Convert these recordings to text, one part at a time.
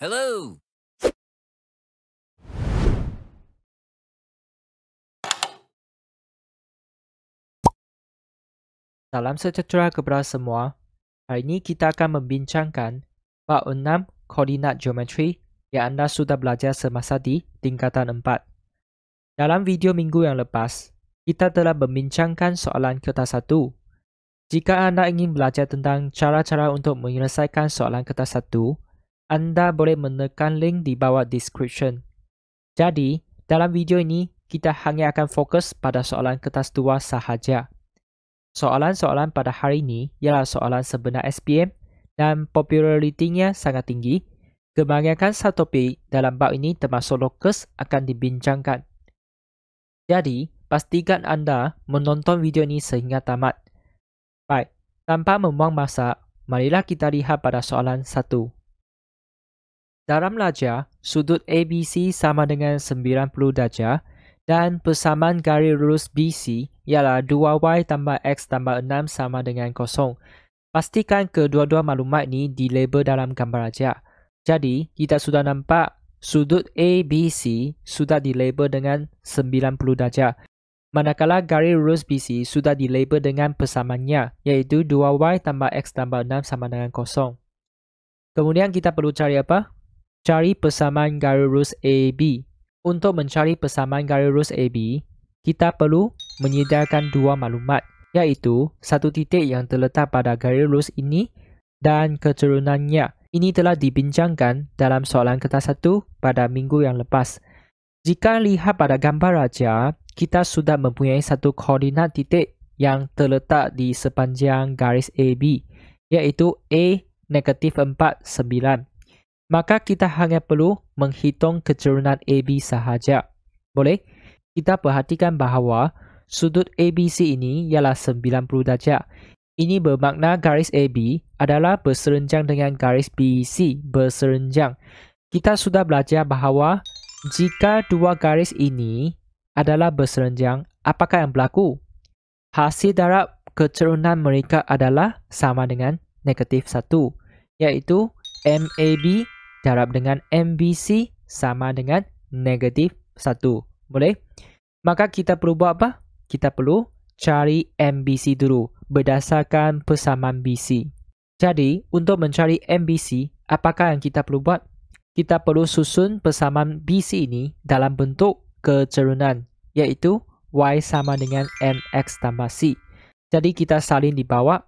Hello. Salam sejahtera kepada semua. Hari ini kita akan membincangkan bab 6 koordinat geometri yang Anda sudah belajar semasa di tingkatan 4. Dalam video minggu yang lepas, kita telah membincangkan soalan kertas 1. Jika Anda ingin belajar tentang cara-cara untuk menyelesaikan soalan kertas 1, Anda boleh menekan link di bawah description. Jadi, dalam video ini, kita hanya akan fokus pada soalan kertas 2 sahaja. Soalan-soalan pada hari ini ialah soalan sebenar SPM dan popularitinya sangat tinggi. Kebanyakan subtopik dalam bab ini termasuk locus akan dibincangkan. Jadi, pastikan Anda menonton video ini sehingga tamat. Baik, tanpa membuang masa, marilah kita lihat pada soalan 1. Dalam laja, sudut ABC sama dengan 90 darjah dan persamaan garis lurus BC ialah 2y tambah x tambah 6 sama dengan kosong. Pastikan kedua-dua maklumat ini dilabel dalam gambar aja. Jadi, kita sudah nampak sudut ABC sudah dilabel dengan 90 darjah. Manakala garis lurus BC sudah dilabel dengan persamaannya, iaitu 2y tambah x tambah 6 sama dengan kosong. Kemudian kita perlu cari apa? Cari persamaan garis lurus AB. Untuk mencari persamaan garis lurus AB, kita perlu menyediakan dua maklumat, iaitu satu titik yang terletak pada garis lurus ini dan keturunannya. Ini telah dibincangkan dalam soalan kertas 1 pada minggu yang lepas. Jika lihat pada gambar raja, kita sudah mempunyai satu koordinat titik yang terletak di sepanjang garis AB, iaitu A negatif 49. Maka kita hanya perlu menghitung keturunan AB sahaja. Boleh? Kita perhatikan bahawa sudut ABC ini ialah 90 darjah. Ini bermakna garis AB adalah berserenjang dengan garis BC berserenjang. Kita sudah belajar bahawa jika dua garis ini adalah berserenjang, apakah yang berlaku? Hasil darab keturunan mereka adalah sama dengan negatif 1, iaitu MAB darab dengan MBC sama dengan negatif 1. Boleh? Maka kita perlu buat apa? Kita perlu cari MBC dulu berdasarkan persamaan BC. Jadi, untuk mencari MBC, apakah yang kita perlu buat? Kita perlu susun persamaan BC ini dalam bentuk keturunan, iaitu Y sama dengan MX tambah C. Jadi, kita salin di bawah.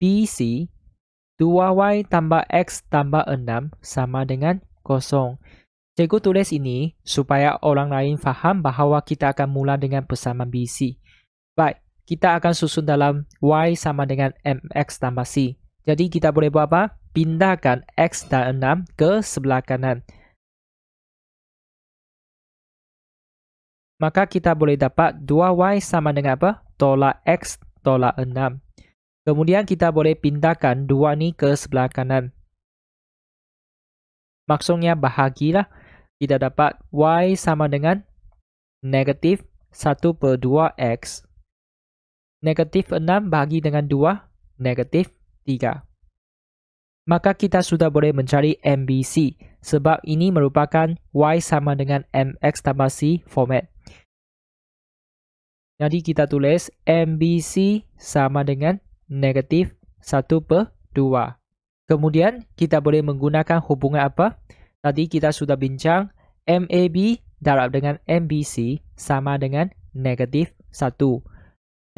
BC 2y tambah x tambah 6 sama dengan kosong. Cikgu tulis ini supaya orang lain faham bahawa kita akan mula dengan persamaan BC. Baik, kita akan susun dalam y sama dengan mx tambah c. Jadi kita boleh buat apa? Pindahkan x dan 6 ke sebelah kanan. Maka kita boleh dapat 2y sama dengan apa? Tolak x tolak 6. Kemudian kita boleh pindahkan 2 ni ke sebelah kanan. Maksudnya bahagilah. Kita dapat y sama dengan negatif 1 per 2x. Negatif 6 bahagi dengan 2, negatif 3. Maka kita sudah boleh mencari MBC sebab ini merupakan y sama dengan mx tambah c format. Jadi kita tulis MBC sama dengan negatif 1 per 2. Kemudian, kita boleh menggunakan hubungan apa? Tadi kita sudah bincang MAB darab dengan MBC sama dengan negatif 1.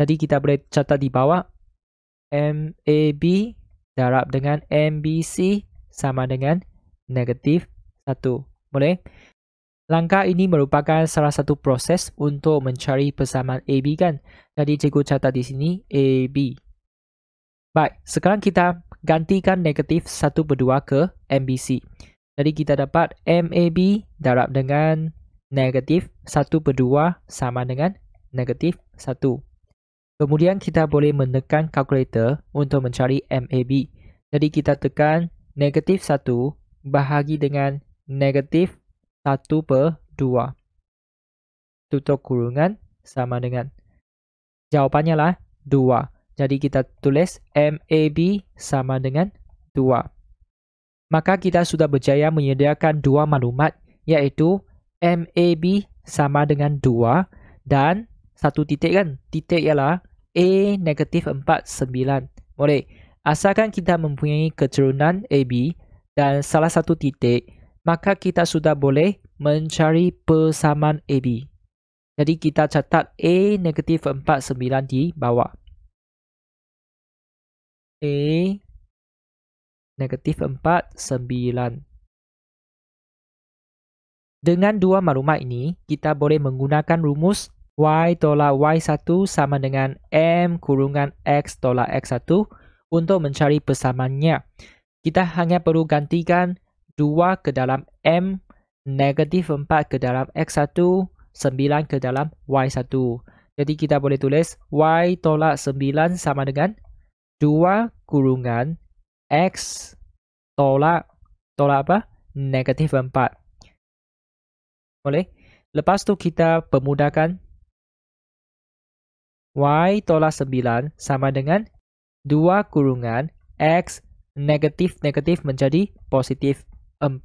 Jadi, kita boleh catat di bawah. MAB darab dengan MBC sama dengan negatif 1. Boleh? Langkah ini merupakan salah satu proses untuk mencari persamaan AB kan? Jadi, cikgu catat di sini AB. Baik, sekarang kita gantikan negatif 1 per 2 ke MBC. Jadi kita dapat MAB darab dengan negatif 1 per 2 sama dengan negatif 1. Kemudian kita boleh menekan kalkulator untuk mencari MAB. Jadi kita tekan negatif 1 bahagi dengan negatif 1 per 2. Tutup kurungan sama dengan. Jawapannya lah 2. Jadi kita tulis MAB sama dengan 2. Maka kita sudah berjaya menyediakan dua maklumat, yaitu MAB sama dengan 2 dan satu titik kan. Titik ialah A negatif 49. Boleh. Asalkan kita mempunyai keturunan AB dan salah satu titik, maka kita sudah boleh mencari persamaan AB. Jadi kita catat A negatif 49 di bawah. A negatif 49. Dengan dua maklumat ini, kita boleh menggunakan rumus Y tolak Y1 sama dengan M kurungan X tolak X1 untuk mencari persamaannya. Kita hanya perlu gantikan 2 ke dalam M, negatif 4 ke dalam X1, 9 ke dalam Y1. Jadi kita boleh tulis Y tolak 9 sama dengan 2 kurungan X tolak negatif 4. Boleh? Lepas tu kita permudahkan. Y tolak 9 sama dengan 2 kurungan X negatif-negatif menjadi positif 4.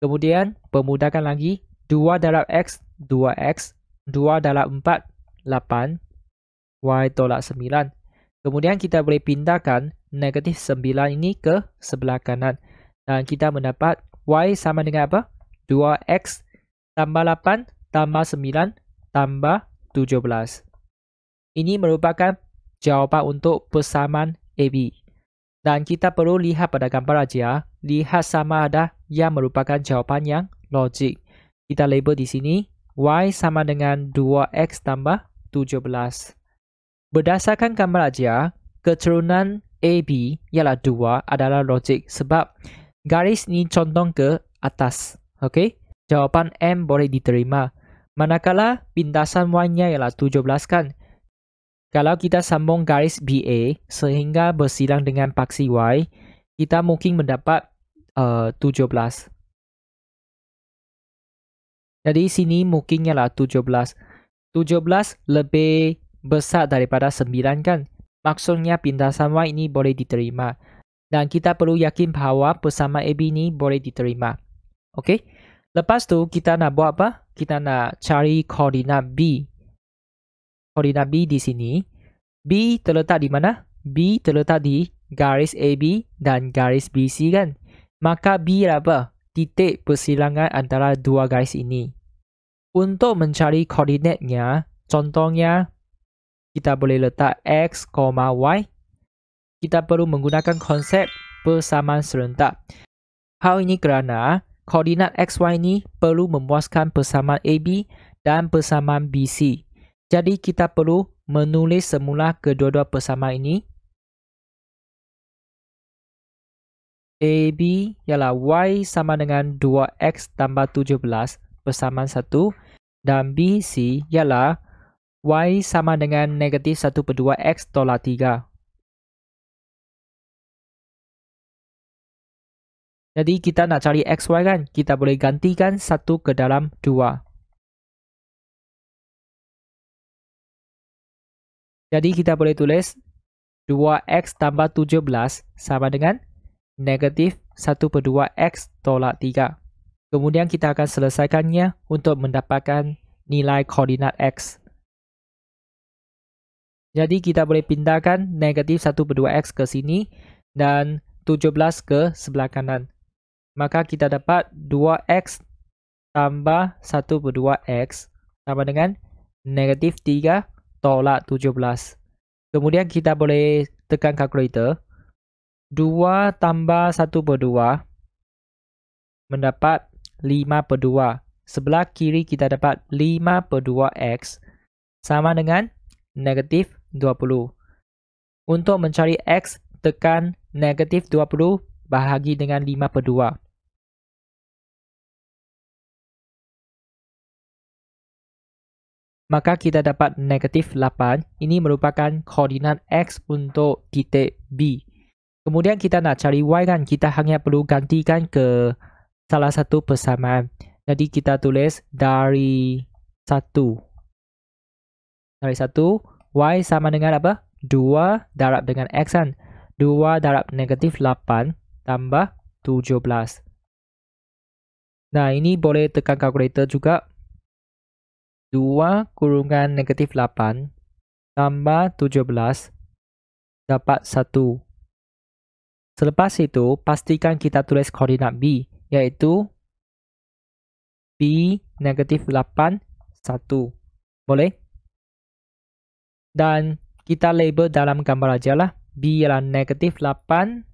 Kemudian permudahkan lagi. 2 darab X, 2X. 2 darab 4, 8. Y tolak 9. Kemudian kita boleh pindahkan negatif 9 ini ke sebelah kanan. Dan kita mendapat Y sama dengan apa? 2X tambah 8, tambah 9, tambah 17. Ini merupakan jawapan untuk persamaan AB. Dan kita perlu lihat pada gambar aja. Lihat sama ada yang merupakan jawapan yang logik. Kita label di sini. Y sama dengan 2X tambah 17. Berdasarkan gambar aja, keturunan AB ialah 2 adalah logik sebab garis ni condong ke atas. Okey? Jawapan M boleh diterima. Manakala pindasan Y-nya ialah 17 kan? Kalau kita sambung garis BA sehingga bersilang dengan paksi Y, kita mungkin mendapat 17. Jadi sini mungkin ialah 17. 17 lebih besar daripada 9 kan. Maksudnya pindasan Y ini boleh diterima. Dan kita perlu yakin bahawa persamaan AB ini boleh diterima. Okey. Lepas tu kita nak buat apa? Kita nak cari koordinat B. Koordinat B di sini. B terletak di mana? B terletak di garis AB dan garis BC kan. Maka B adalah apa? Titik persilangan antara dua garis ini. Untuk mencari koordinatnya, contohnya kita boleh letak X, Y. Kita perlu menggunakan konsep persamaan serentak. Hal ini kerana koordinat XY ini perlu memuaskan persamaan AB dan persamaan BC. Jadi kita perlu menulis semula kedua-dua persamaan ini. AB ialah Y sama dengan 2X tambah 17 persamaan 1. Dan BC ialah Y sama dengan negatif 1/2X tolak 3. Jadi kita nak cari XY kan? Kita boleh gantikan 1 ke dalam 2. Jadi kita boleh tulis 2X tambah 17 sama dengan negatif 1/2X tolak 3. Kemudian kita akan selesaikannya untuk mendapatkan nilai koordinat X. Jadi kita boleh pindahkan negatif 1/2X ke sini dan 17 ke sebelah kanan. Maka kita dapat 2X tambah 1/2X sama dengan negatif 3 tolak 17. Kemudian kita boleh tekan kalkulator. 2 tambah 1/2 mendapat 5/2. Sebelah kiri kita dapat 5/2X sama dengan negatif 20. Untuk mencari X, tekan negatif 20 bahagi dengan 5/2. Maka kita dapat negatif 8. Ini merupakan koordinat X untuk titik B. Kemudian kita nak cari Y kan. Kita hanya perlu gantikan ke salah satu persamaan. Jadi kita tulis dari 1. Y sama dengan apa? 2 darab dengan X kan? 2 darab negatif 8 tambah 17. Nah, ini boleh tekan kalkulator juga. 2 kurungan negatif 8 tambah 17 dapat 1. Selepas itu, pastikan kita tulis koordinat B, yaitu B negatif 8, 1. Boleh? Dan kita label dalam gambar aja lah. B ialah negatif 8,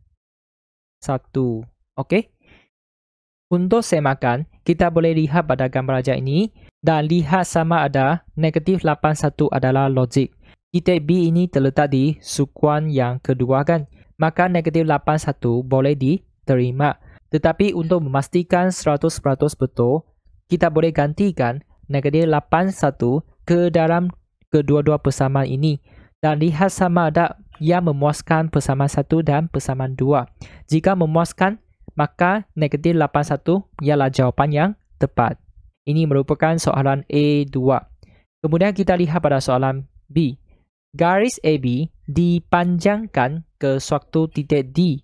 1. Okey? Untuk semakan, kita boleh lihat pada gambar aja ini. Dan lihat sama ada negatif 8, 1 adalah logik. Titik B ini terletak di sukuan yang kedua kan? Maka negatif 8, 1 boleh diterima. Tetapi untuk memastikan 100% betul, kita boleh gantikan negatif 8, 1 ke dalam kedua-dua persamaan ini, dan lihat sama ada yang memuaskan persamaan 1 dan persamaan 2. Jika memuaskan, maka negatif 81 ialah jawapan yang tepat. Ini merupakan soalan A2. Kemudian kita lihat pada soalan B. Garis AB dipanjangkan ke suatu titik D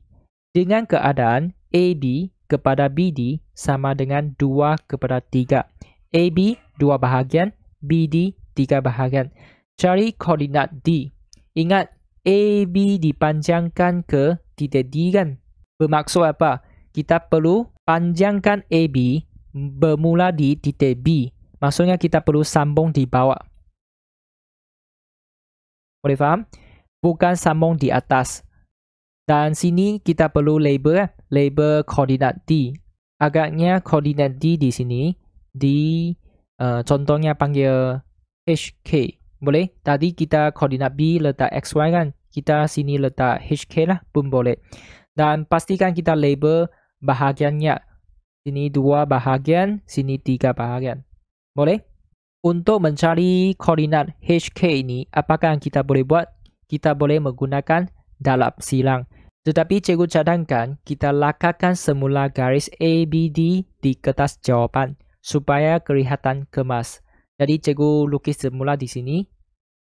dengan keadaan AB kepada BD sama dengan 2 kepada 3. AB 2 bahagian, BD 3 bahagian. Cari koordinat D. Ingat, AB dipanjangkan ke titik D kan? Bermaksud apa? Kita perlu panjangkan AB bermula di titik B. Maksudnya kita perlu sambung di bawah. Boleh faham? Bukan sambung di atas. Dan sini kita perlu label kan? Label koordinat D. Agaknya koordinat D di sini. Di contohnya panggil HK. Boleh? Tadi kita koordinat B letak XY kan? Kita sini letak HK lah pun boleh. Dan pastikan kita label bahagiannya. Sini 2 bahagian, sini 3 bahagian. Boleh? Untuk mencari koordinat HK ini, apakah yang kita boleh buat? Kita boleh menggunakan darab silang. Tetapi cikgu cadangkan, kita lakakan semula garis ABD di kertas jawapan supaya kelihatan kemas. Jadi cikgu lukis semula di sini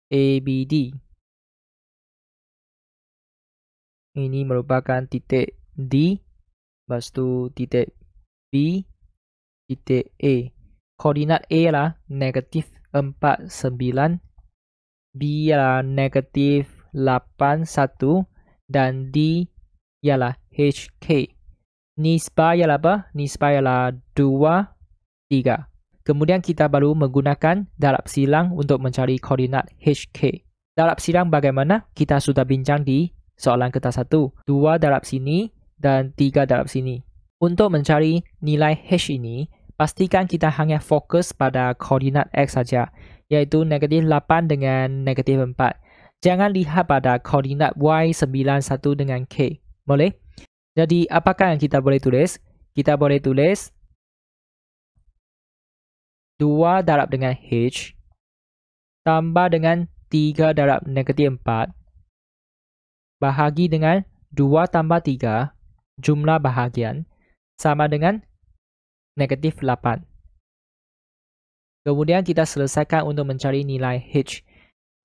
ABD. Ini merupakan titik D, lepas tu titik B, titik A. Koordinat A ialah negatif 49, B ialah negatif 81 dan D ialah HK. Nisbah ialah apa? Nisbah ialah 2, 3. Kemudian kita baru menggunakan darab silang untuk mencari koordinat HK. Darab silang bagaimana? Kita sudah bincang di soalan kertas 1. 2 darab sini dan 3 darab sini. Untuk mencari nilai H ini, pastikan kita hanya fokus pada koordinat X saja, iaitu negatif 8 dengan negatif 4. Jangan lihat pada koordinat Y 91 dengan K. Boleh? Jadi, apakah yang kita boleh tulis? Kita boleh tulis 2 darab dengan H tambah dengan 3 darab negatif 4 bahagi dengan 2 tambah 3 jumlah bahagian sama dengan negatif 8. Kemudian kita selesaikan untuk mencari nilai H.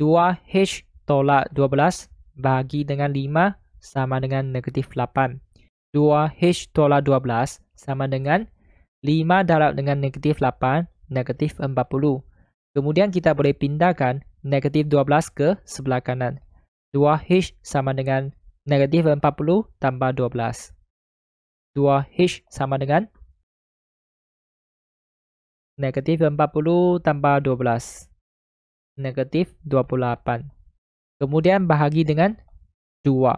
2H tolak 12 bahagi dengan 5 sama dengan negatif 8. 2H tolak 12 sama dengan 5 darab dengan negatif 8 negatif 40. Kemudian kita boleh pindahkan negatif 12 ke sebelah kanan. 2H sama dengan negatif 40 tambah 12. 2H sama dengan negatif 40 tambah 12. Negatif 28. Kemudian bahagi dengan 2.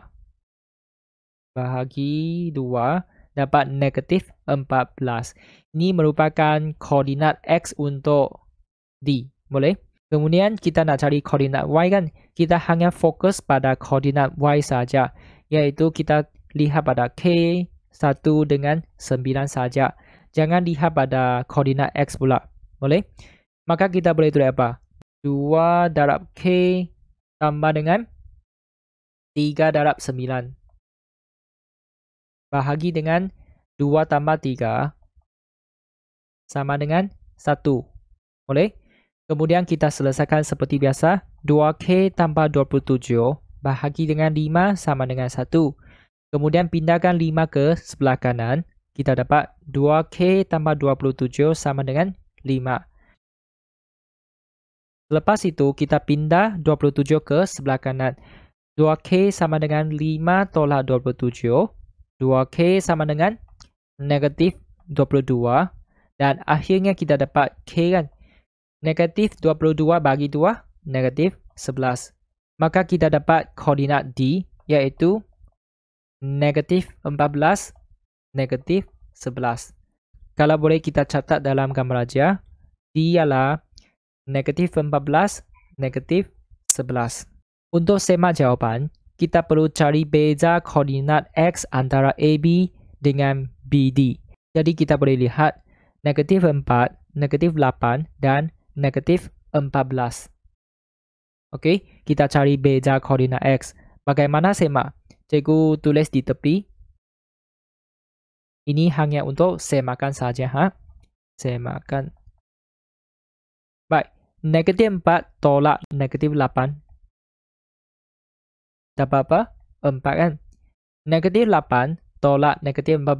Bahagi 2. Dapat negatif 14. Ini merupakan koordinat X untuk D. Boleh? Kemudian kita nak cari koordinat Y kan? Kita hanya fokus pada koordinat Y saja, iaitu kita lihat pada K 1 dengan 9 saja. Jangan lihat pada koordinat X pula. Boleh? Maka kita boleh tulis apa? 2 darab K tambah dengan 3 darab 9. Bahagi dengan 2 tambah 3 sama dengan 1. Boleh? Kemudian kita selesaikan seperti biasa. 2K tambah 27 bahagi dengan 5 sama dengan 1. Kemudian pindahkan 5 ke sebelah kanan. Kita dapat 2K tambah 27 sama dengan 5. Lepas itu, kita pindah 27 ke sebelah kanan. 2K sama dengan 5 tolak 27. 2K sama dengan negatif 22. Dan akhirnya kita dapat K kan. Negatif 22 bagi 2, negatif 11. Maka kita dapat koordinat D, iaitu negatif 14, negatif 11. Kalau boleh kita catat dalam gambar aja. D ialah negatif 14, negatif 11. Untuk semak jawapan, kita perlu cari beza koordinat X antara AB dengan BD. Jadi kita boleh lihat negatif 4, negatif 8 dan negatif 14. Okey, kita cari beza koordinat X. Bagaimana semak? Cikgu tulis di tepi. Ini hanya untuk semakan saja, ha? Semakan. Baik, negatif 4 tolak negatif 8. Dapat apa? 4 kan? Negatif 8 tolak negatif 14.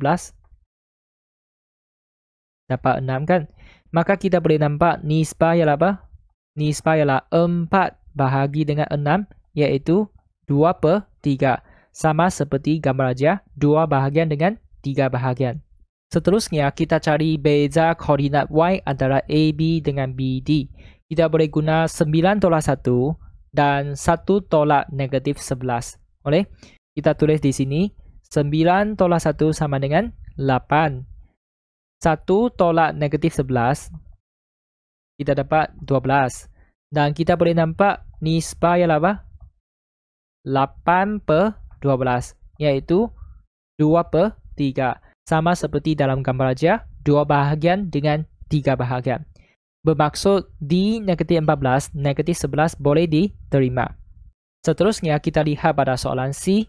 Dapat 6 kan? Maka kita boleh nampak nisbah ialah apa? Nisbah ialah 4 bahagi dengan 6, iaitu 2 per 3. Sama seperti gambar aja, 2 bahagian dengan 3 bahagian. Seterusnya, kita cari beza koordinat Y antara AB dengan BD. Kita boleh guna 9 tolak 1 dan 1 tolak negatif 11. Boleh? Kita tulis di sini, 9 tolak 1 sama dengan 8. 1 tolak negatif 11, kita dapat 12. Dan kita boleh nampak nisbah ialah apa? 8 per 12, iaitu 2 per 3. Sama seperti dalam gambar aja, 2 bahagian dengan 3 bahagian. Bermaksud D negatif 14, negatif 11 boleh diterima. Seterusnya kita lihat pada soalan C.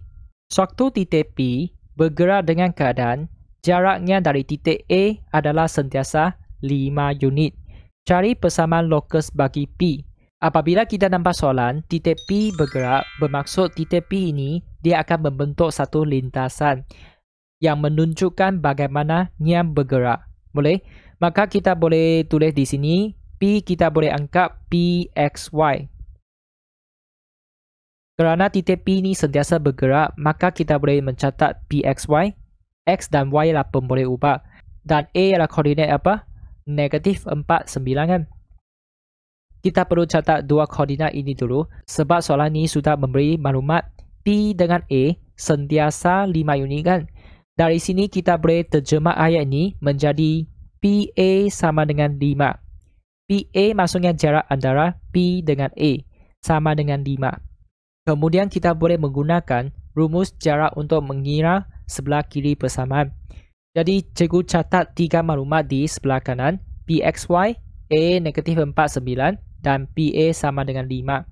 Suatu titik P bergerak dengan keadaan jaraknya dari titik A adalah sentiasa 5 unit. Cari persamaan lokus bagi P. Apabila kita nampak soalan, titik P bergerak, bermaksud titik P ini dia akan membentuk satu lintasan yang menunjukkan bagaimana yang bergerak. Boleh? Maka kita boleh tulis di sini, P kita boleh anggap PXY. Kerana titik P ini sentiasa bergerak, maka kita boleh mencatat PXY. X dan Y ialah pemboleh ubah. Dan A ialah koordinat apa? Negatif 4, 9 kan? Kita perlu catat dua koordinat ini dulu, sebab soalan ini sudah memberi maklumat P dengan A sentiasa 5 unit kan? Dari sini kita boleh terjemah ayat ini menjadi PA sama dengan 5. PA maksudnya jarak antara P dengan A sama dengan 5. Kemudian kita boleh menggunakan rumus jarak untuk mengira sebelah kiri persamaan. Jadi cikgu catat 3 maklumat di sebelah kanan, PXY, A negatif 49 dan PA sama dengan 5.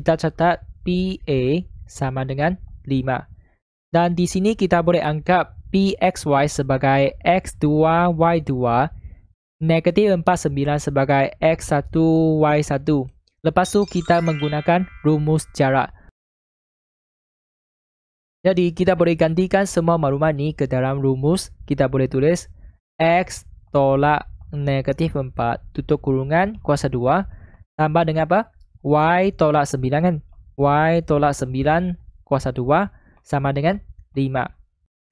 Kita catat PA sama dengan 5. Dan di sini kita boleh anggap PXY sebagai X2, Y2, negatif 49 sebagai X1, Y1. Lepas tu kita menggunakan rumus jarak. Jadi kita boleh gantikan semua maklumat ni ke dalam rumus. Kita boleh tulis X tolak negatif 4 tutup kurungan kuasa 2 tambah dengan apa? Y tolak 9 kan? Y tolak 9 kuasa 2 sama dengan 5.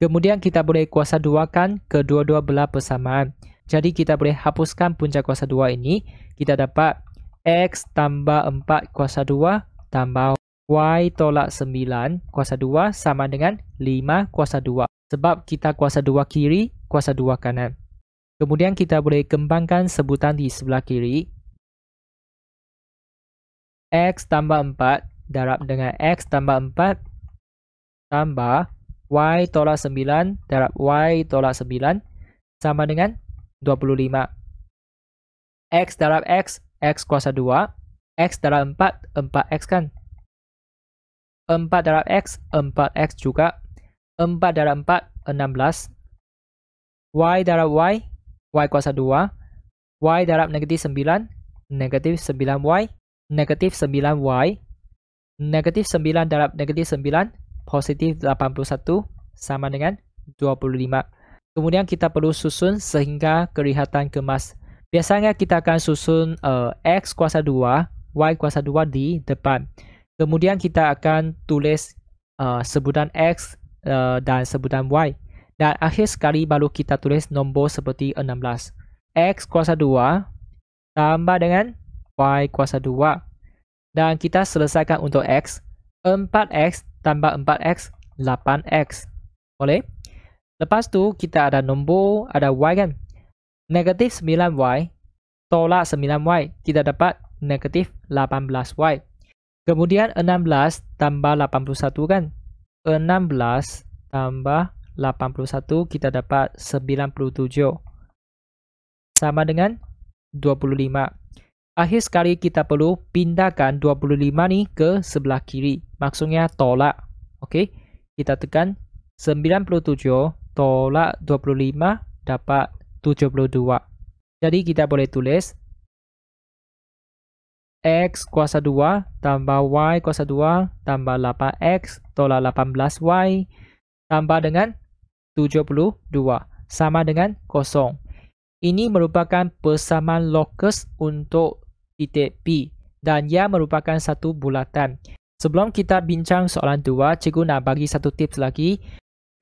Kemudian kita boleh kuasa 2 kan kedua-dua belah persamaan. Jadi kita boleh hapuskan puncak kuasa 2 ini. Kita dapat X tambah 4 kuasa 2 tambah Y tolak 9 kuasa 2 sama dengan 5 kuasa 2. Sebab kita kuasa 2 kiri, kuasa 2 kanan. Kemudian kita boleh kembangkan sebutan di sebelah kiri. X tambah 4 darab dengan X tambah 4 tambah Y tolak 9 darab Y tolak 9 sama dengan 25. X darab X, X kuasa 2. X darab 4, 4X kan? 4 darab X, 4X juga. 4 darab 4, 16. y kuasa 2, y darab -9, -9y, -9y, -9 darab -9, positif 81 sama dengan 25. Kemudian kita perlu susun sehingga kelihatan kemas. Biasanya kita akan susun x kuasa 2, y kuasa 2 di depan. Kemudian kita akan tulis sebutan x dan sebutan y. Dan akhir sekali baru kita tulis nombor seperti 16. X kuasa 2 tambah dengan y kuasa 2. Dan kita selesaikan untuk x. 4x tambah 4x, 8x. Boleh? Lepas tu kita ada nombor, ada y kan? Negatif 9y, tolak 9y, kita dapat negatif 18y. Kemudian 16 tambah 81 kan? 16 tambah 81, kita dapat 97. Sama dengan 25. Akhir sekali kita perlu pindahkan 25 ni ke sebelah kiri. Maksudnya tolak. Okey, kita tekan 97 tolak 25 dapat 72. Jadi kita boleh tulis x kuasa 2 tambah y kuasa 2 tambah 8x tolak 18y tambah dengan 72 sama dengan kosong. Ini merupakan persamaan locus untuk titik P dan ia merupakan satu bulatan. Sebelum kita bincang soalan 2, cikgu nak bagi satu tips lagi.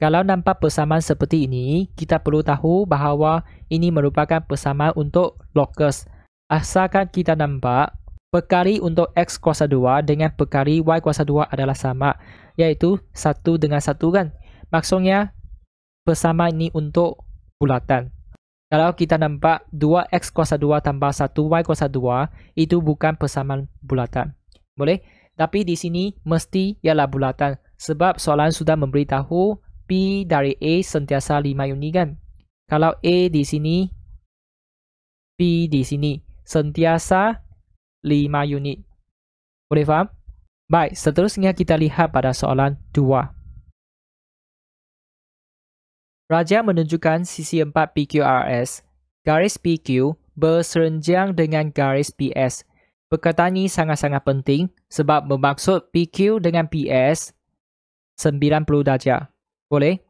Kalau nampak persamaan seperti ini, kita perlu tahu bahawa ini merupakan persamaan untuk locus. Asalkan kita nampak, pekari untuk x kuasa 2 dengan pekari y kuasa 2 adalah sama, iaitu 1 dengan 1 kan? Maksudnya, persamaan ini untuk bulatan. Kalau kita nampak 2x kuasa 2 tambah 1y kuasa 2, itu bukan persamaan bulatan. Boleh? Tapi di sini mesti ialah bulatan. Sebab soalan sudah memberitahu P dari A sentiasa 5 unit kan? Kalau A di sini, P di sini sentiasa 5 unit. Boleh faham? Baik, seterusnya kita lihat pada soalan 2. Raja menunjukkan sisi 4 PQRS. Garis PQ berserenjang dengan garis PS. Perkataan ini sangat-sangat penting sebab bermaksud PQ dengan PS 90 darjah. Boleh?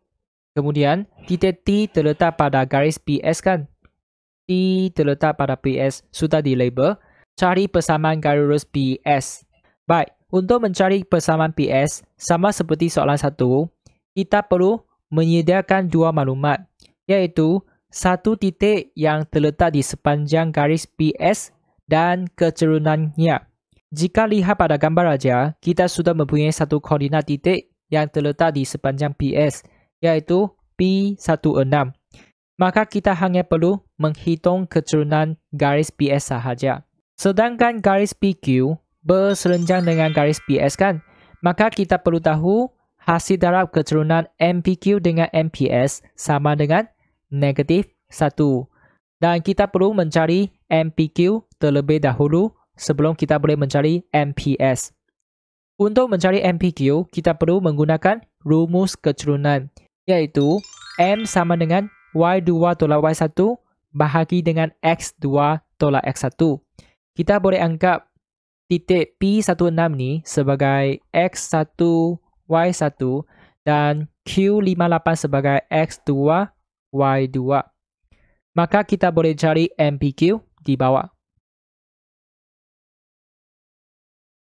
Kemudian, titik T terletak pada garis PS kan? T terletak pada PS, sudah di label. Cari persamaan garis PS. Baik, untuk mencari persamaan PS, sama seperti soalan 1, kita perlu menyediakan dua maklumat, iaitu satu titik yang terletak di sepanjang garis PS dan kecerunannya. Jika lihat pada gambar raja, kita sudah mempunyai satu koordinat titik yang terletak di sepanjang PS, iaitu P16. Maka kita hanya perlu menghitung kecerunan garis PS sahaja. Sedangkan garis PQ berserenjang dengan garis PS kan? Maka kita perlu tahu hasil darab keturunan MPQ dengan MPS sama dengan negatif 1. Dan kita perlu mencari MPQ terlebih dahulu sebelum kita boleh mencari MPS. Untuk mencari MPQ, kita perlu menggunakan rumus keturunan, iaitu M sama dengan Y2 tolak Y1 bahagi dengan X2 tolak X1. Kita boleh anggap titik P16 ni sebagai X1, Y1 dan Q58 sebagai X2, Y2. Maka kita boleh cari MPQ di bawah.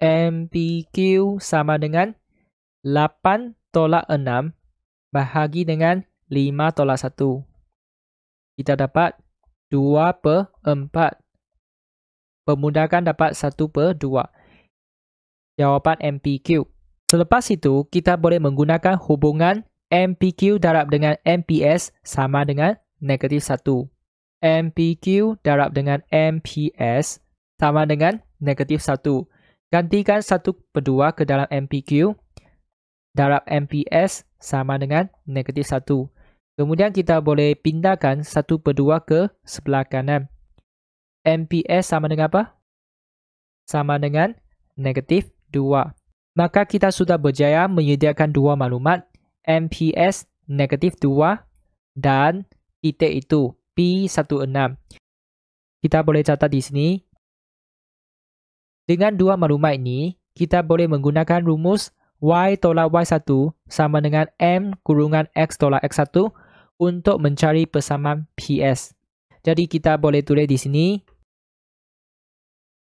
MPQ sama dengan 8 tolak 6 bahagi dengan 5 tolak 1. Kita dapat 2/4. Pemudahkan dapat 1/2. Jawapan MPQ. Selepas itu, kita boleh menggunakan hubungan MPQ darab dengan MPS sama dengan negatif 1. MPQ darab dengan MPS sama dengan negatif 1. Gantikan 1/2 ke dalam MPQ. Darab MPS sama dengan negatif 1. Kemudian kita boleh pindahkan 1/2 ke sebelah kanan. MPS sama dengan apa? Sama dengan negatif 2. Maka kita sudah berjaya menyediakan dua maklumat, MPS negatif 2 dan titik itu, P16. Kita boleh catat di sini. Dengan dua maklumat ini, kita boleh menggunakan rumus Y tolak Y1 sama dengan M kurungan X tolak X1 untuk mencari persamaan PS. Jadi kita boleh tulis di sini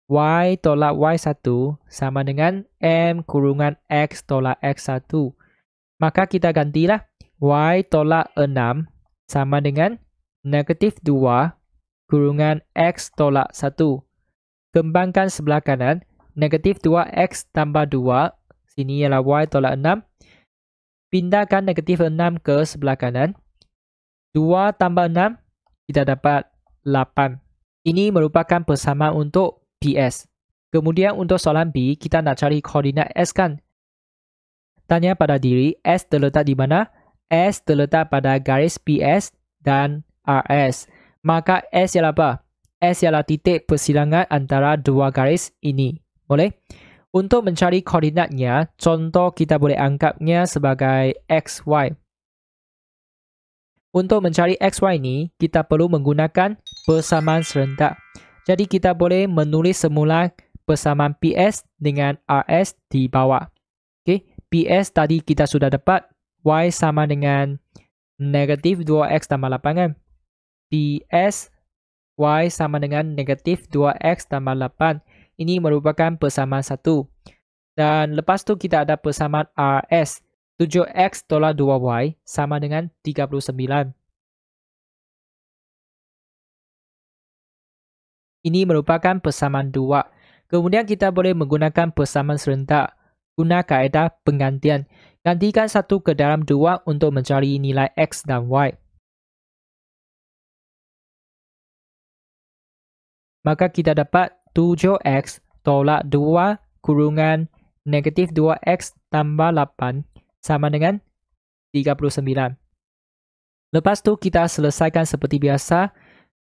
Y tolak Y1 sama dengan M kurungan X tolak X1. Maka kita gantilah Y tolak 6 sama dengan negatif 2 kurungan X tolak 1. Kembangkan sebelah kanan, negatif 2X tambah 2. Ini ialah Y tolak 6. Pindahkan negatif 6 ke sebelah kanan. 2 tambah 6, kita dapat 8. Ini merupakan persamaan untuk PS. Kemudian untuk soalan B, kita nak cari koordinat S kan? Tanya pada diri, S terletak di mana? S terletak pada garis PS dan RS. Maka S ialah apa? S ialah titik persilangan antara dua garis ini. Boleh? Untuk mencari koordinatnya, contoh kita boleh anggapnya sebagai XY. Untuk mencari XY ini, kita perlu menggunakan persamaan serentak. Jadi kita boleh menulis semula persamaan PS dengan RS di bawah. Okay. PS tadi kita sudah dapat Y sama dengan negatif 2X tambah 8 kan? PS Y sama dengan negatif 2X tambah 8. Ini merupakan persamaan 1. Dan lepas tu kita ada persamaan RS. 7X tolak 2Y sama dengan 39. Ini merupakan persamaan 2. Kemudian kita boleh menggunakan persamaan serentak. Guna kaedah penggantian. Gantikan satu ke dalam 2 untuk mencari nilai X dan Y. Maka kita dapat 7X tolak 2 kurungan negatif 2X tambah 8 sama dengan 39. Lepas tu kita selesaikan seperti biasa.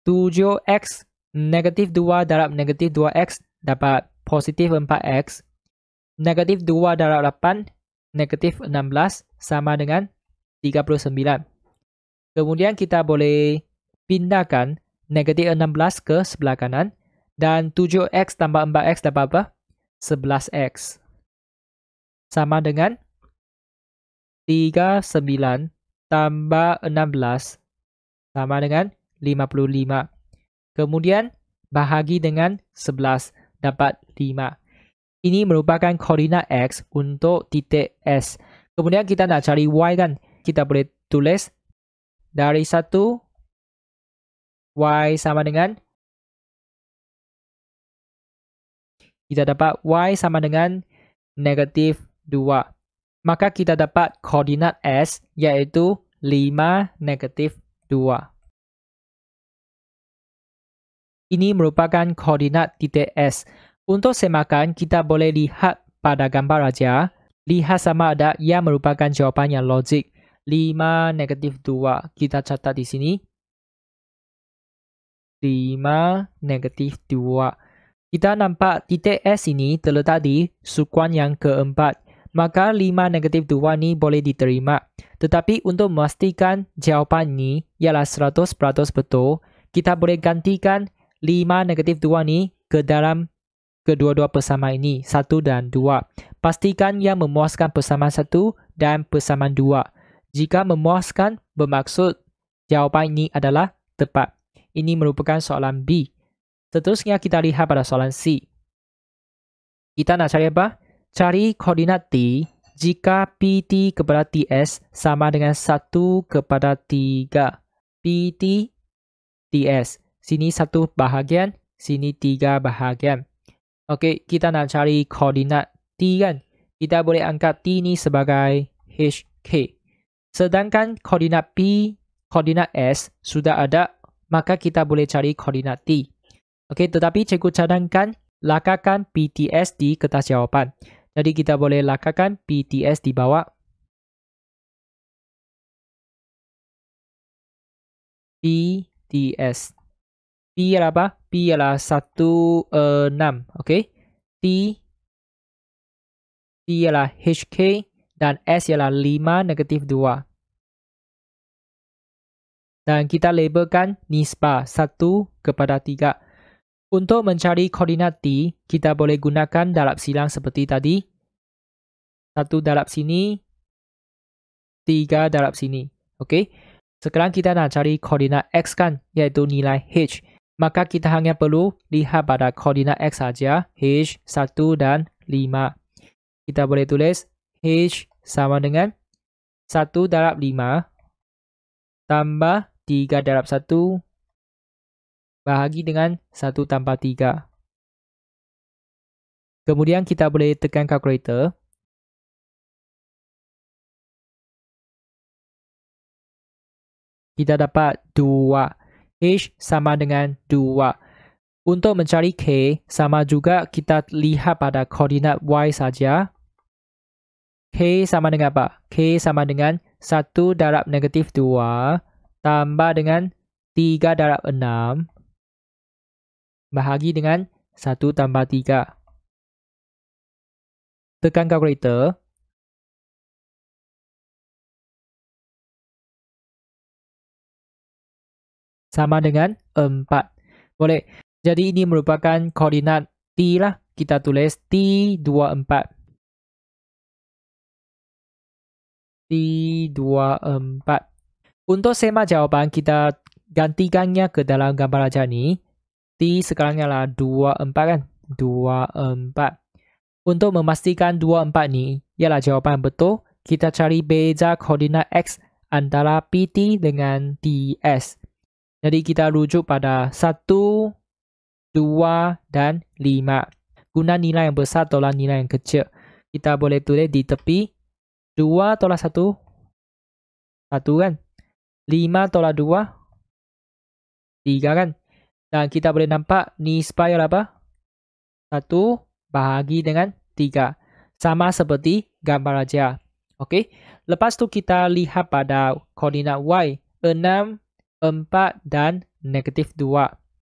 7X negatif 2 darab negatif 2X dapat positif 4X. Negatif 2 darab 8 negatif 16 sama dengan 39. Kemudian kita boleh pindahkan negatif 16 ke sebelah kanan. Dan 7X tambah 4X dapat apa? 11X. Sama dengan 39 tambah 16 sama dengan 55. Kemudian bahagi dengan 11 dapat 5. Ini merupakan koordinat X untuk titik S. Kemudian kita nak cari Y kan? Kita boleh tulis dari 1 Y sama dengan kita dapat Y sama dengan negatif 2. Maka kita dapat koordinat S iaitu 5 negatif 2. Ini merupakan koordinat titik S. Untuk semakan, kita boleh lihat pada gambar raja. Lihat sama ada ia merupakan jawapan yang logik. 5 negatif 2. Kita catat di sini. 5 negatif 2. Kita nampak titik S ini terletak di sukuan yang keempat. Maka 5 negatif 2 ni boleh diterima. Tetapi untuk memastikan jawapan ni ialah 100% betul, kita boleh gantikan 5 negatif 2 ni ke dalam kedua-dua persamaan ini, 1 dan 2. Pastikan ia memuaskan persamaan 1 dan persamaan 2. Jika memuaskan, bermaksud jawapan ini adalah tepat. Ini merupakan soalan B. Seterusnya kita lihat pada soalan C. Kita nak cari apa? Cari koordinat T jika PT kepada TS sama dengan 1 kepada 3. PT, TS. Sini 1 bahagian, sini 3 bahagian. Okey, kita nak cari koordinat T kan? Kita boleh angkat T ni sebagai HK. Sedangkan koordinat P, koordinat S sudah ada, maka kita boleh cari koordinat T. Okey, tetapi cikgu cadangkan lakakan PTS di kertas jawapan. Jadi kita boleh lakakan PTS di bawah. PTS. P ialah apa? P ialah 1, 6. Okey. T ialah HK dan S ialah 5 negatif 2. dan kita labelkan nisbah 1/3. Untuk mencari koordinat T, kita boleh gunakan darab silang seperti tadi. 1 darab sini, 3 darab sini. Okey. Sekarang kita nak cari koordinat X kan, iaitu nilai H. Maka kita hanya perlu lihat pada koordinat X saja, H, 1 dan 5. Kita boleh tulis H sama dengan 1/5 tambah 3/1 bahagi dengan 1/3. Kemudian kita boleh tekan kalkulator. Kita dapat 2. H sama dengan 2. Untuk mencari K, sama juga kita lihat pada koordinat Y saja. K sama dengan apa? K sama dengan 1/-2 tambah dengan 3/6 bahagi dengan 1/3. Tekan kalkulator. Sama dengan 4. Boleh. Jadi ini merupakan koordinat T lah. Kita tulis T24. T24. Untuk sema jawapan, kita gantikannya ke dalam gambar aja ni. T sekarang ialah 24 kan? 24. Untuk memastikan 24 ni ialah jawapan betul, kita cari beza koordinat X antara PT dengan TS. Jadi kita rujuk pada 1, 2 dan 5. Guna nilai yang besar tolak nilai yang kecil. Kita boleh tulis di tepi 2 tolak 1, 1 kan. 5 tolak 2, 3 kan. Dan kita boleh nampak nisbah ialah apa? 1 bahagi dengan 3. Sama seperti gambar aja. Okey. Lepas tu kita lihat pada koordinat Y. 6, 4 dan -2.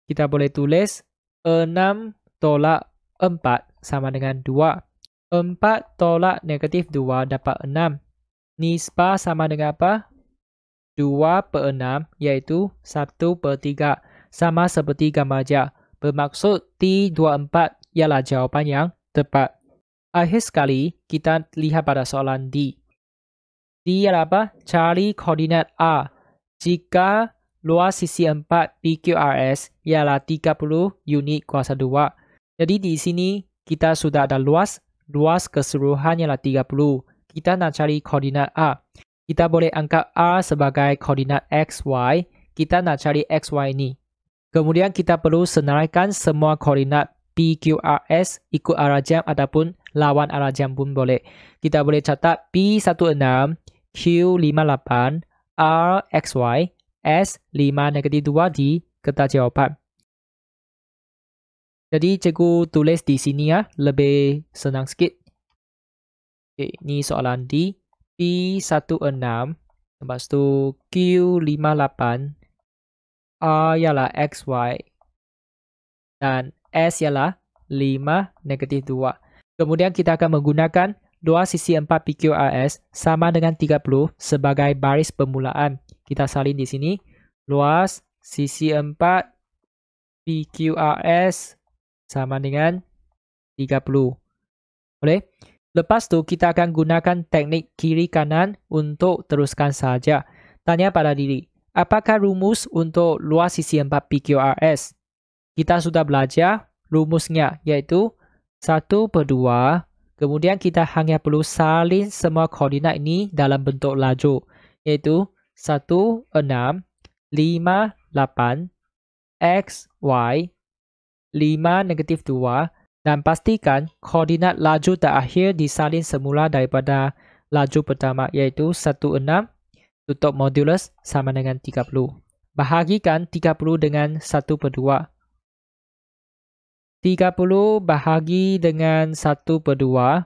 Kita boleh tulis 6 tolak 4 sama dengan 2. 4 tolak -2 dapat 6. Nisbah sama dengan apa? 2/6 iaitu 1/3. Sama seperti gambar aja. Bermaksud T24 ialah jawapan yang tepat. Akhir sekali, kita lihat pada soalan D. D ialah apa? Cari koordinat R jika luas sisi 4 PQRS ialah 30 unit kuasa 2. Jadi di sini kita sudah ada luas. Luas keseluruhan ialah 30. Kita nak cari koordinat R. Kita boleh angkat R sebagai koordinat XY. Kita nak cari XY ni. Kemudian kita perlu senaraikan semua koordinat PQRS ikut arah jam ataupun lawan arah jam pun boleh. Kita boleh catat P16, Q58, RXY, S5-2 di kertas jawapan. Jadi cikgu tulis di sini ya, lebih senang sikit. Okay, ni soalan D. P16, lepas tu Q58, R ialah XY dan S ialah 5-2. Kemudian kita akan menggunakan luas sisi 4 PQRS sama dengan 30 sebagai baris permulaan. Kita salin di sini. Luas sisi 4 PQRS sama dengan 30. Boleh? Lepas tu kita akan gunakan teknik kiri kanan untuk teruskan saja. Tanya pada diri, apakah rumus untuk luas sisi 4 PQRS? Kita sudah belajar rumusnya iaitu 1/2. Kemudian kita hanya perlu salin semua koordinat ini dalam bentuk lajur, iaitu 1, 6, 5, 8, X, Y, 5-2, dan pastikan koordinat lajur terakhir disalin semula daripada lajur pertama, iaitu 1, 6, tutup modulus sama dengan 30. Bahagikan 30 dengan 1/2. 30 bahagi dengan 1/2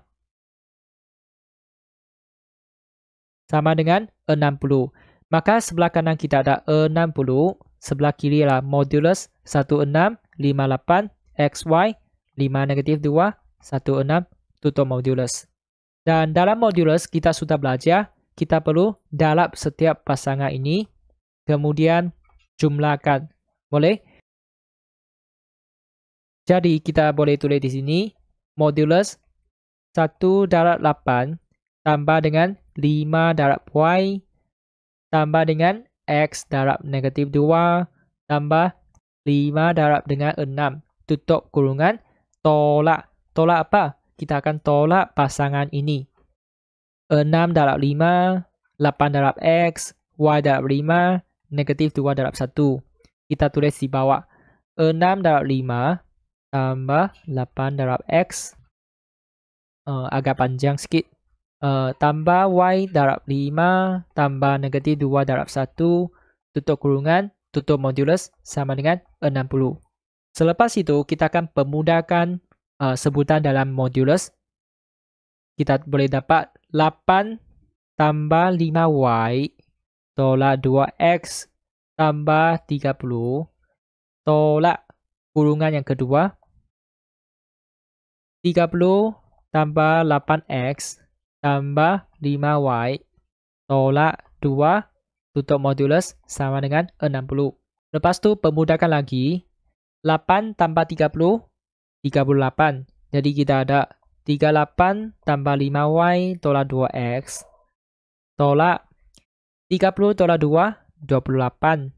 sama dengan 60. Maka sebelah kanan kita ada 60. Sebelah kiri ialah modulus 16, 58, XY, 5-2, 16, tutup modulus. Dan dalam modulus kita sudah belajar, kita perlu darab setiap pasangan ini. kemudian jumlahkan. Boleh? Jadi kita boleh tulis di sini modulus 1/8 tambah dengan 5/y tambah dengan x⁻-2 tambah 5/6 tutup kurungan tolak. Tolak apa? Kita akan tolak pasangan ini. 6/5, 8/x, y/5, -2/1. Kita tulis di bawah. 6/5 tambah 8/x. Agak panjang sedikit. Tambah y/5 tambah -2/1. Tutup kurungan, tutup modulus sama dengan 60. Selepas itu, kita akan pemudahkan sebutan dalam modulus. Kita boleh dapat 8 tambah 5y tolak 2x tambah 30 tolak kurungan yang kedua. 30 tambah 8x tambah 5y tolak 2 tutup modulus sama dengan 60. Lepas itu pemudahkan lagi. 8 tambah 30, 38. Jadi kita ada 38 tambah 5y tolak 2x tolak 30 tolak 2, 28.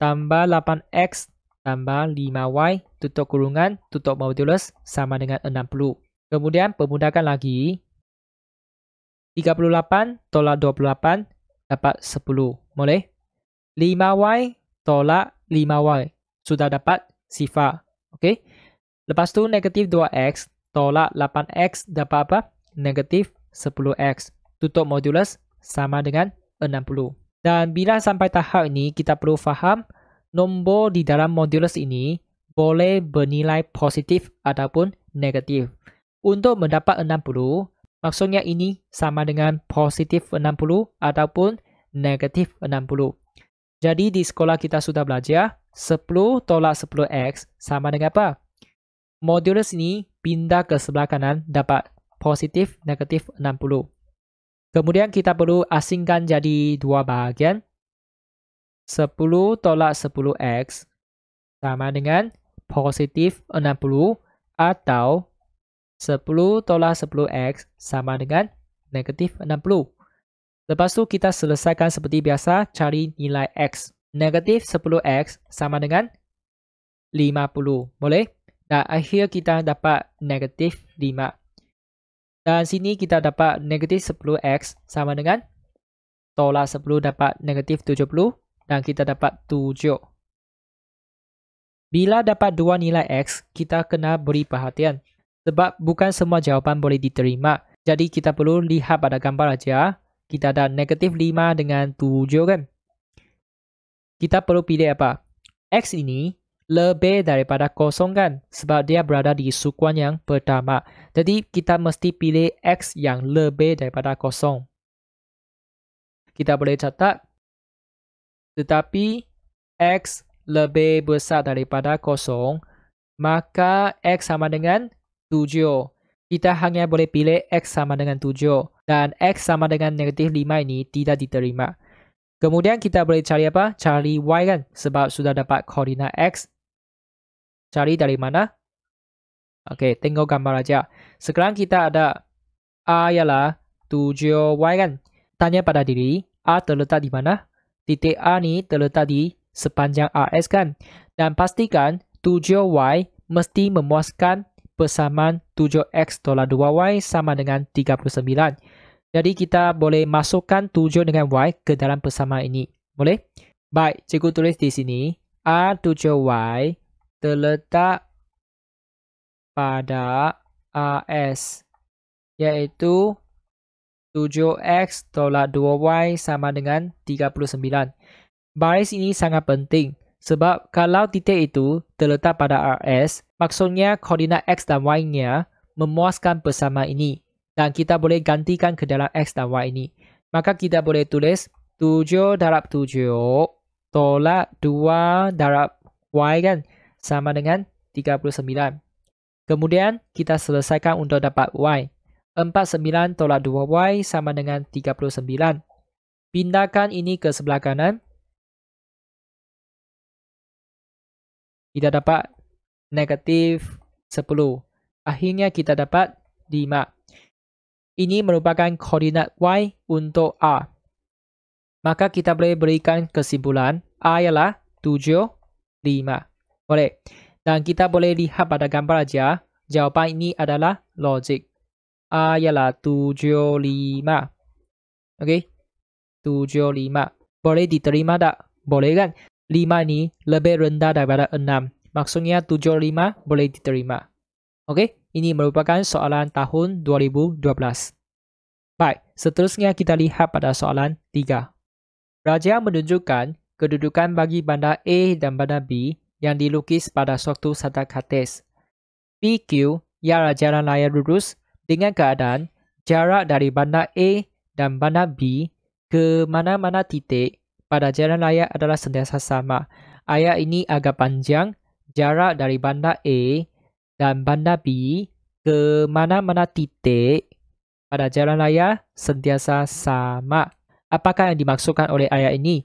Tambah 8x tambah 5y tutup kurungan tutup modulus sama dengan 60. Kemudian pemudahkan lagi. 38 tolak 28 dapat 10. Boleh? 5y tolak 5y. Sudah dapat sifat. Oke. Lepas itu -2x tolak 8x dapat apa? -10x. Tutup modulus sama dengan 60. Dan bila sampai tahap ini, kita perlu faham nombor di dalam modulus ini boleh bernilai positif ataupun negatif. Untuk mendapat 60, maksudnya ini sama dengan positif 60 ataupun negatif 60. Jadi di sekolah kita sudah belajar 10 tolak 10x sama dengan apa? Modulus ini pindah ke sebelah kanan dapat positif negatif 60. Kemudian kita perlu asingkan jadi dua bahagian. 10 tolak 10x sama dengan positif 60 atau 10 tolak 10x sama dengan negatif 60. Lepas itu kita selesaikan seperti biasa cari nilai x. Negatif 10x sama dengan 50. Boleh? Dan akhir kita dapat negatif 5. Dan sini kita dapat negatif 10x sama dengan tolak 10 dapat negatif 70. Dan kita dapat 7. Bila dapat dua nilai x, kita kena beri perhatian. Sebab bukan semua jawapan boleh diterima. Jadi kita perlu lihat pada gambar aja. Kita ada negatif 5 dengan 7 kan. Kita perlu pilih apa? X ini lebih daripada kosong kan, sebab dia berada di sukuan yang pertama. Jadi kita mesti pilih x yang lebih daripada kosong. Kita boleh catat. Tetapi x lebih besar daripada kosong, maka x sama dengan 7. Kita hanya boleh pilih x sama dengan 7. Dan x sama dengan negatif 5 ini tidak diterima. Kemudian kita boleh cari apa? Cari y kan, sebab sudah dapat koordinat x. Cari dari mana? Oke, tengok gambar aja. Sekarang kita ada A ialah 7y kan. Tanya pada diri, A terletak di mana? Titik A ni terletak di sepanjang AS kan. Dan pastikan 7y mesti memuaskan persamaan 7x tolak 2y sama dengan 39. Jadi kita boleh masukkan 7 dengan y ke dalam persamaan ini. Boleh? Baik, cikgu tulis di sini. A7y terletak pada AS, yaitu 7x tolak 2y sama dengan 39. Baris ini sangat penting, sebab kalau titik itu terletak pada AS, maksudnya koordinat x dan y-nya memuaskan persamaan ini. Dan kita boleh gantikan ke dalam x dan y ini. Maka kita boleh tulis 7/7 tolak 2/y kan, sama dengan 39. Kemudian kita selesaikan untuk dapat y. 49 tolak 2y sama dengan 39. Pindahkan ini ke sebelah kanan. kita dapat negatif 10. Akhirnya kita dapat 5. Ini merupakan koordinat Y untuk R. Maka kita boleh berikan kesimpulan R ialah 7, 5. Boleh. Dan kita boleh lihat pada gambar aja, jawapan ini adalah logik. R ialah 7, 5. Okey. 7, 5. Boleh diterima tak? Boleh kan? 5 ni lebih rendah daripada 6. Maksudnya 75 boleh diterima. Oke, ini merupakan soalan tahun 2012. Baik, seterusnya kita lihat pada soalan 3. Raja menunjukkan kedudukan bagi bandar A dan bandar B yang dilukis pada suatu sata kertas. PQ ialah jalan layar lurus dengan keadaan jarak dari bandar A dan bandar B ke mana-mana titik pada jalan layar adalah sentiasa sama. Ayat ini agak panjang. Jarak dari bandar A dan bandar B ke mana-mana titik pada jalan layar sentiasa sama. Apakah yang dimaksudkan oleh ayat ini?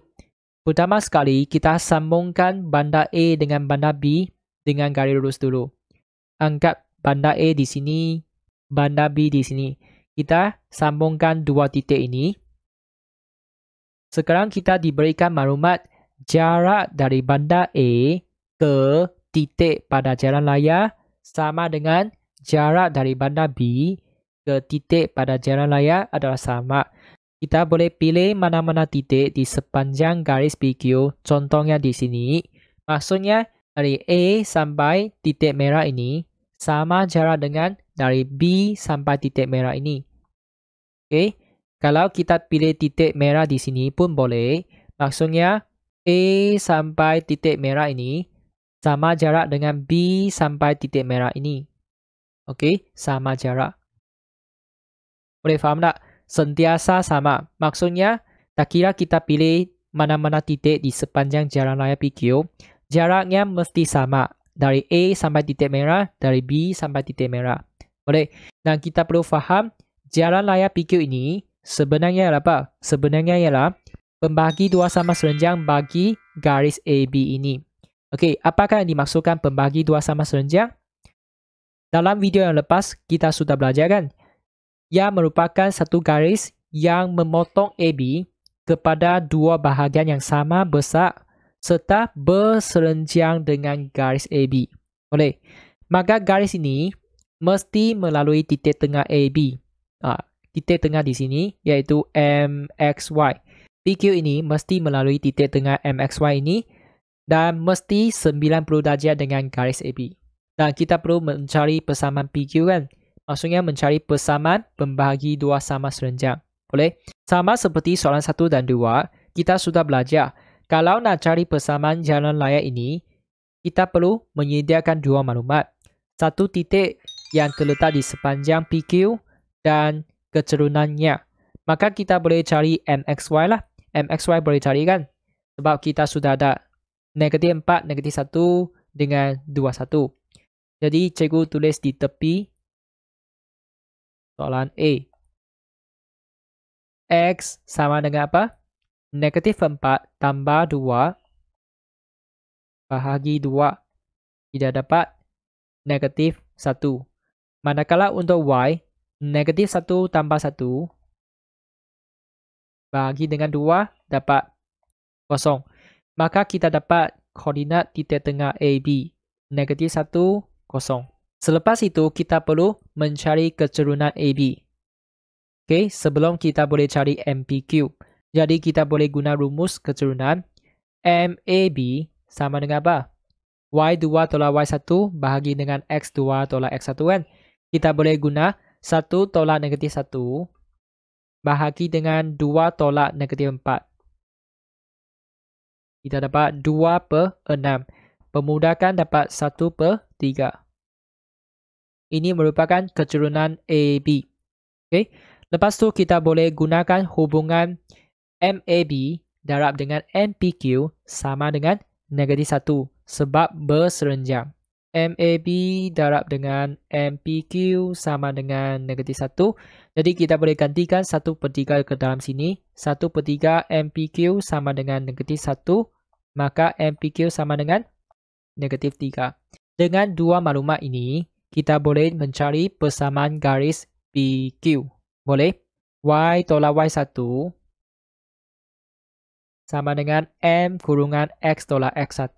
Pertama sekali, kita sambungkan bandar A dengan bandar B dengan garis lurus dulu. Anggap bandar A di sini, bandar B di sini. Kita sambungkan dua titik ini. Sekarang kita diberikan maklumat jarak dari bandar A ke titik pada jalan layar sama dengan jarak dari bandar B ke titik pada jalan layar adalah sama. Kita boleh pilih mana-mana titik di sepanjang garis PQ, contohnya di sini. Maksudnya dari A sampai titik merah ini sama jarak dengan dari B sampai titik merah ini. Okey, kalau kita pilih titik merah di sini pun boleh. Maksudnya A sampai titik merah ini sama jarak dengan B sampai titik merah ini. Okey, sama jarak. Boleh faham tak? Sentiasa sama. Maksudnya, tak kira kita pilih mana-mana titik di sepanjang jalan layar PQ, jaraknya mesti sama. Dari A sampai titik merah, dari B sampai titik merah. Boleh? Dan kita perlu faham, jalan layar PQ ini sebenarnya ialah apa? Sebenarnya ialah pembagi dua sama serenjang bagi garis AB ini. Okey, apakah yang dimaksudkan pembagi dua sama serenjang? Dalam video yang lepas, kita sudah belajar kan? Ia merupakan satu garis yang memotong AB kepada dua bahagian yang sama besar serta berserenjang dengan garis AB. Boleh? Maka garis ini mesti melalui titik tengah AB. Titik tengah di sini iaitu MXY. PQ ini mesti melalui titik tengah MXY ini dan mesti 90 darjah dengan garis AB. Dan kita perlu mencari persamaan PQ kan? Maksudnya mencari persamaan pembagi dua sama serenjang. Boleh? Sama seperti soalan 1 dan 2, kita sudah belajar. Kalau nak cari persamaan jalan layar ini, kita perlu menyediakan dua maklumat. Satu titik yang terletak di sepanjang PQ dan kecerunannya. Maka kita boleh cari MXY lah. MXY boleh cari kan? Sebab kita sudah ada negatif 4, negatif 1 dengan 21. Jadi cikgu tulis di tepi soalan A. X sama dengan apa? Negatif 4 tambah 2 bahagi 2. Kita dapat negatif 1. Manakala untuk Y, negatif 1 tambah 1 bahagi dengan 2 dapat kosong. Maka kita dapat koordinat titik tengah AB, negatif 1, 0. Selepas itu, kita perlu mencari kecerunan AB. Okey, sebelum kita boleh cari MPQ. Jadi, kita boleh guna rumus kecerunan MAB sama dengan apa? Y2 tolak Y1 bahagi dengan X2 tolak X1 kan? Kita boleh guna 1 tolak negatif 1 bahagi dengan 2 tolak negatif 4. Kita dapat 2/6. Pemudahkan dapat 1/3. Ini merupakan kecerunan AB. Okay. Lepas tu kita boleh gunakan hubungan MAB darab dengan MPQ sama dengan negatif 1 sebab berserenjang. MAB darab dengan MPQ sama dengan negatif 1. Jadi kita boleh gantikan 1/3 ke dalam sini. 1/3 MPQ sama dengan negatif 1. Maka MPQ sama dengan negatif 3. Dengan dua maklumat ini, kita boleh mencari persamaan garis BQ. Boleh? Y tolak Y1 sama dengan M kurungan X tolak X1.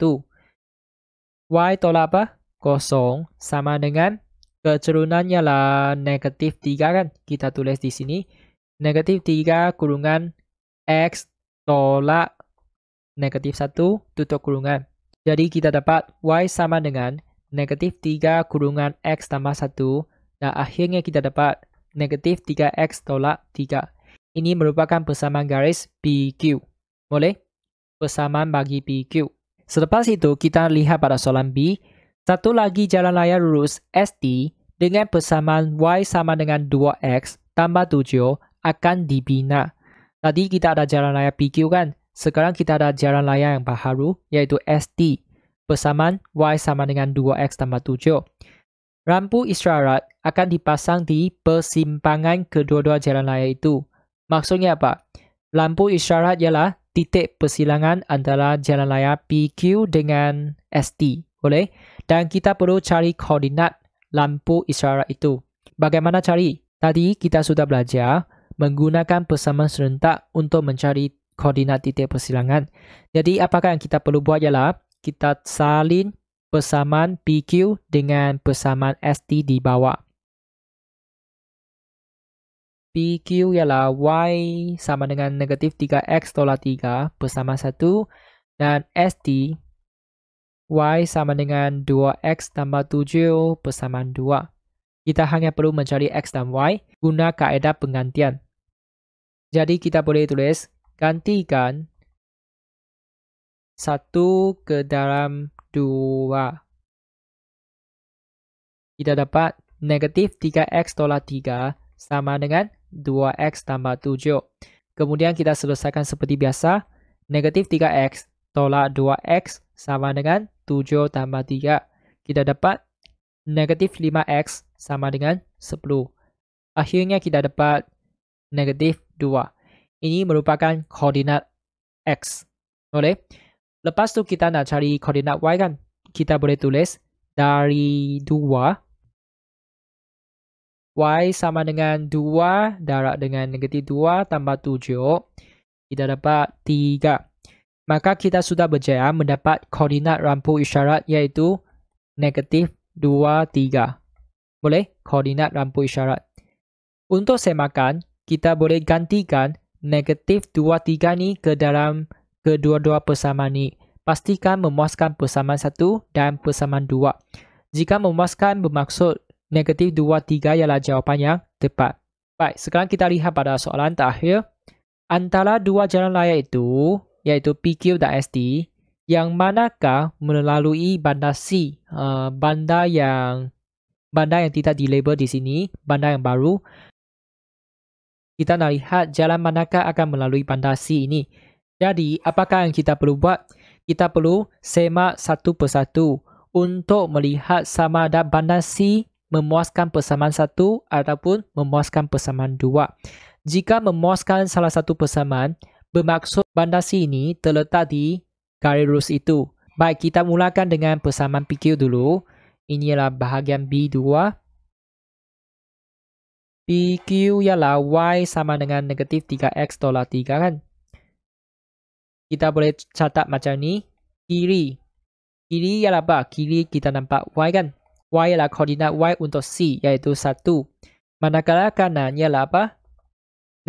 Y tolak apa? Kosong sama dengan kecerunannya lah negatif 3 kan? Kita tulis di sini. Negatif 3 kurungan X tolak negatif 1 tutup kurungan. Jadi kita dapat Y sama dengan negatif 3 kurungan X tambah 1. Dan akhirnya kita dapat negatif 3X tolak 3. Ini merupakan persamaan garis BQ. Boleh? Persamaan bagi BQ. Selepas itu kita lihat pada soalan B. Satu lagi jalan layar lurus ST dengan persamaan Y sama dengan 2X tambah 7 akan dibina. Tadi kita ada jalan layar BQ kan? Sekarang kita ada jalan layar yang baru yaitu ST. Persamaan Y sama dengan 2X tambah 7. Lampu isyarat akan dipasang di persimpangan kedua-dua jalan layar itu. Maksudnya apa? Lampu isyarat ialah titik persilangan antara jalan layar PQ dengan ST. Boleh? Dan kita perlu cari koordinat lampu isyarat itu. Bagaimana cari? Tadi kita sudah belajar menggunakan persamaan serentak untuk mencari koordinat titik persilangan. Jadi apakah yang kita perlu buat ialah kita salin persamaan PQ dengan persamaan ST di bawah. PQ ialah Y sama dengan negatif 3X tolak 3 persamaan 1. Dan ST Y sama dengan 2X tambah 7 persamaan 2. Kita hanya perlu mencari X dan Y guna kaedah penggantian. Jadi kita boleh tulis gantikan 1 ke dalam 2. Kita dapat negatif 3X tolak 3 sama dengan 2X tambah 7. Kemudian kita selesaikan seperti biasa. Negatif 3X tolak 2X sama dengan 7 tambah 3. Kita dapat negatif 5X sama dengan 10. Akhirnya kita dapat negatif 2. Ini merupakan koordinat X. Boleh? Lepas tu kita nak cari koordinat Y kan? Kita boleh tulis dari 2. Y sama dengan 2 darab dengan negatif 2 tambah 7. Kita dapat 3. Maka kita sudah berjaya mendapat koordinat lampu isyarat iaitu negatif 2, 3. Boleh? Koordinat lampu isyarat. Untuk semakan, kita boleh gantikan negatif 2, 3 ni ke dalam kedua-dua persamaan ini. Pastikan memuaskan persamaan 1 dan persamaan 2. Jika memuaskan bermaksud negatif 2, 3 ialah jawapan yang tepat. Baik, sekarang kita lihat pada soalan terakhir. Antara dua jalan layar itu, iaitu PQ dan ST, yang manakah melalui bandar C? Bandar yang tidak dilabel di sini, bandar yang baru. Kita nak lihat jalan manakah akan melalui bandar C ini. Jadi, apakah yang kita perlu buat? Kita perlu semak satu persatu untuk melihat sama ada bandar C memuaskan persamaan 1 ataupun memuaskan persamaan 2. Jika memuaskan salah satu persamaan, bermaksud bandar C ini terletak di garis lurus itu. Baik, kita mulakan dengan persamaan PQ dulu. Ini ialah bahagian B2. PQ ialah Y sama dengan negatif 3X tolak 3 kan? Kita boleh catat macam ni. Kiri. Kiri ialah apa? Kiri kita nampak Y kan? Y ialah koordinat Y untuk C iaitu 1. Manakala kanan ialah apa?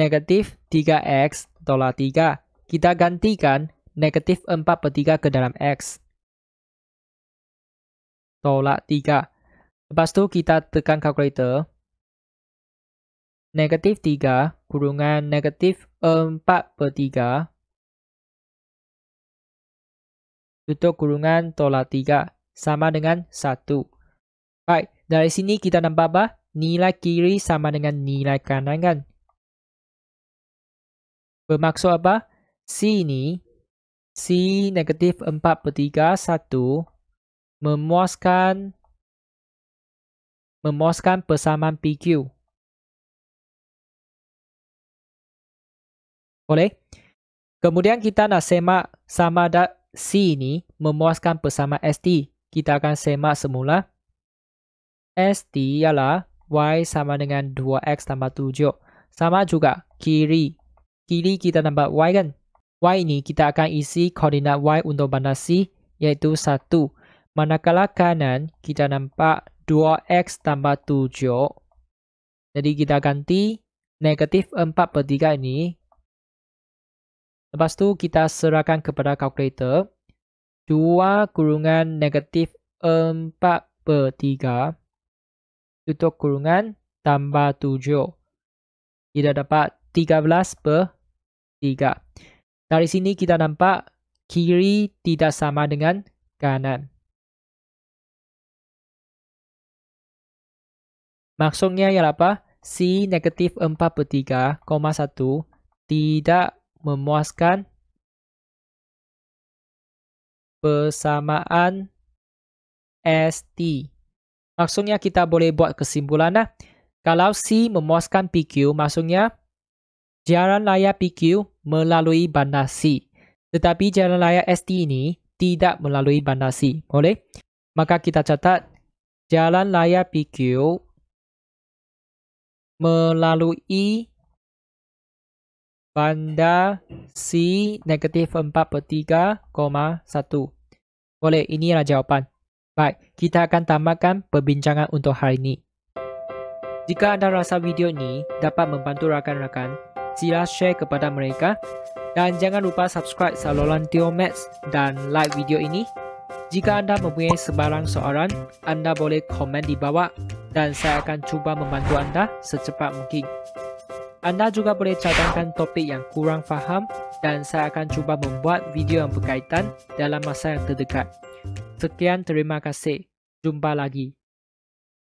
Negatif 3X tolak 3. Kita gantikan negatif 4/3 ke dalam X. Tolak 3. Lepas tu kita tekan kalkulator. Negatif 3 kurungan negatif 4/3. Tutup kurungan tolak 3 sama dengan 1. Baik, dari sini kita nampak apa? Nilai kiri sama dengan nilai kanan kan? Bermaksud apa? C ini, C negatif 4/3, 1, memuaskan persamaan PQ. Boleh? Kemudian kita nak semak sama ada C ini memuaskan persamaan ST. Kita akan semak semula. S ialah Y sama dengan 2X tambah 7. Sama juga kiri. Kiri kita tambah Y kan? Y ini kita akan isi koordinat Y untuk bandar C, yaitu 1. Manakala kanan kita nampak 2X tambah 7. Jadi kita ganti negatif 4/3 ini. Lepas itu kita serahkan kepada kalkulator. 2 - -4/3. Tutup kurungan tambah 7. Kita dapat 13/3. Dari sini kita nampak kiri tidak sama dengan kanan. Maksudnya ialah apa? C negatif 4/3, 1 tidak memuaskan persamaan ST. Maksudnya kita boleh buat kesimpulan. Nah, kalau C memuaskan PQ, maksudnya jalan layar PQ melalui bandar C. Tetapi jalan layar ST ini tidak melalui bandar C. Boleh? Maka kita catat jalan layar PQ melalui bandar C negatif 4/3, 1. Boleh, ini adalah jawapan. Baik, kita akan tamatkan perbincangan untuk hari ini. Jika anda rasa video ini dapat membantu rakan-rakan, sila share kepada mereka. Dan jangan lupa subscribe saluran Thew Maths dan like video ini. Jika anda mempunyai sebarang soalan, anda boleh komen di bawah dan saya akan cuba membantu anda secepat mungkin. Anda juga boleh cadangkan topik yang kurang faham dan saya akan cuba membuat video yang berkaitan dalam masa yang terdekat. Sekian, terima kasih. Jumpa lagi.